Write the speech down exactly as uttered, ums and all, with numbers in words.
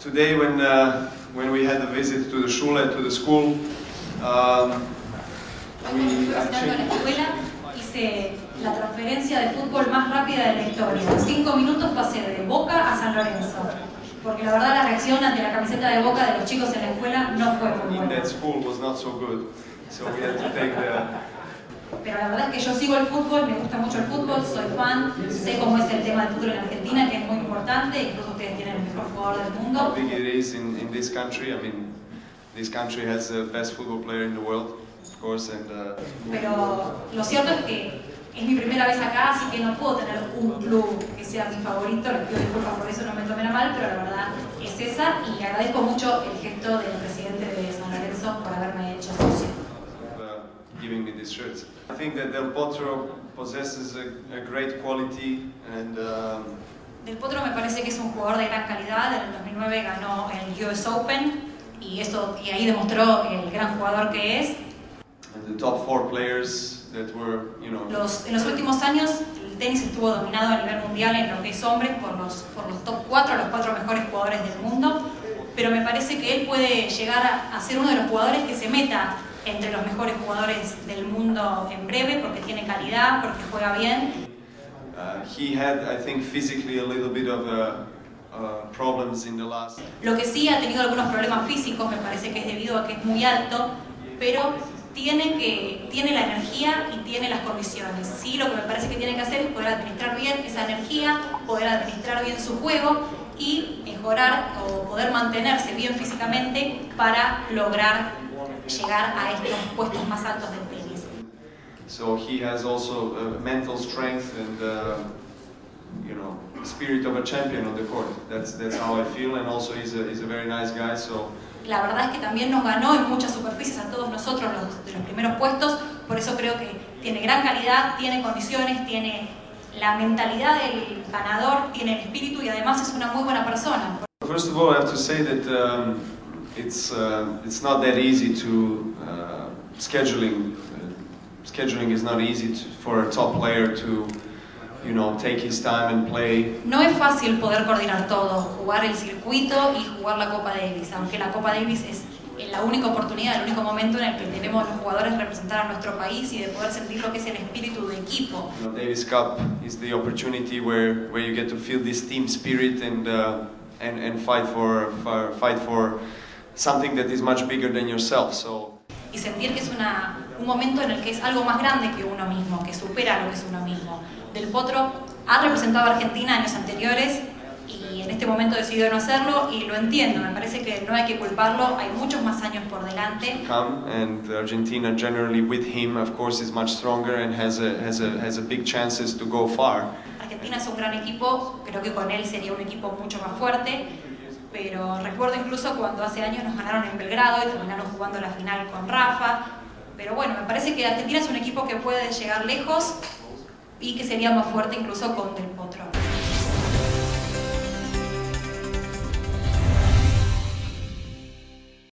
today when uh, when we had a visit to the shul, to the school, um, we actually... la transferencia de fútbol más rápida de la historia. Cinco minutos pasé de Boca a San Lorenzo. Porque la verdad la reacción ante la camiseta de Boca de los chicos en la escuela no fue muy buena. Pero la verdad es que yo sigo el fútbol, me gusta mucho el fútbol, soy fan, sé cómo es el tema del fútbol en Argentina, que es muy importante, incluso ustedes tienen el mejor jugador del mundo. Pero lo cierto es que es mi primera vez acá, así que no puedo tener un club que sea mi favorito, les pido disculpas por eso, no me tomen a mal, pero la verdad es esa, y agradezco mucho el gesto del presidente de San Lorenzo por haberme hecho socio. Uh, giving me these shirts. I think that Del Potro possesses a, a great quality and um... Del Potro me parece que es un jugador de gran calidad. En el dos mil nueve ganó el U S Open y eso y ahí demostró el gran jugador que es. And the top four players that were, you know, los, en los últimos años el tenis estuvo dominado a nivel mundial en lo que es hombres por los, por los top cuatro, los cuatro mejores jugadores del mundo, pero me parece que él puede llegar a, a ser uno de los jugadores que se meta entre los mejores jugadores del mundo en breve, porque tiene calidad, porque juega bien. Uh, he had, I think, physically a little bit of a, uh, problems in the last... Lo que sí ha tenido algunos problemas físicos, me parece que es debido a que es muy alto, pero tiene que tiene la energía y tiene las condiciones. Sí, lo que me parece que tiene que hacer es poder administrar bien esa energía, poder administrar bien su juego y mejorar o poder mantenerse bien físicamente para lograr llegar a estos puestos más altos del tenis. So he has also uh, mental strength and uh, you know, spirit of a champion on the court. That's that's how I feel, and also he's a he's a very nice guy, so. La verdad es que también nos ganó en muchas superficies a todos nosotros los, de los primeros puestos, por eso creo que tiene gran calidad, tiene condiciones, tiene la mentalidad del ganador, tiene el espíritu y además es una muy buena persona. First of all, I have to say that um, it's uh, it's not that easy to uh, scheduling. Uh, scheduling is not easy to, for a top player to. You know, take his time and play. No es fácil poder coordinar todo, jugar el circuito y jugar la Copa Davis, aunque la Copa Davis es la única oportunidad, el único momento en el que tenemos los jugadores representar a nuestro país y de poder sentir lo que es el espíritu de equipo. You know, Davis Cup is the opportunity where where you get to feel this team spirit and uh, and and fight for, for fight for something that is much bigger than yourself. So. Y sentir que es una, un momento en el que es algo más grande que uno mismo, que supera lo que es uno mismo. Del Potro ha representado a Argentina años anteriores y en este momento decidió no hacerlo y lo entiendo, me parece que no hay que culparlo, hay muchos más años por delante. And Argentina generally with him of course is much stronger and has a, has a, has a big chances to go far. Argentina es un gran equipo, creo que con él sería un equipo mucho más fuerte. Pero recuerdo incluso cuando hace años nos ganaron en Belgrado y terminaron jugando la final con Rafa. Pero bueno, me parece que Argentina es un equipo que puede llegar lejos y que sería más fuerte incluso con Del Potro.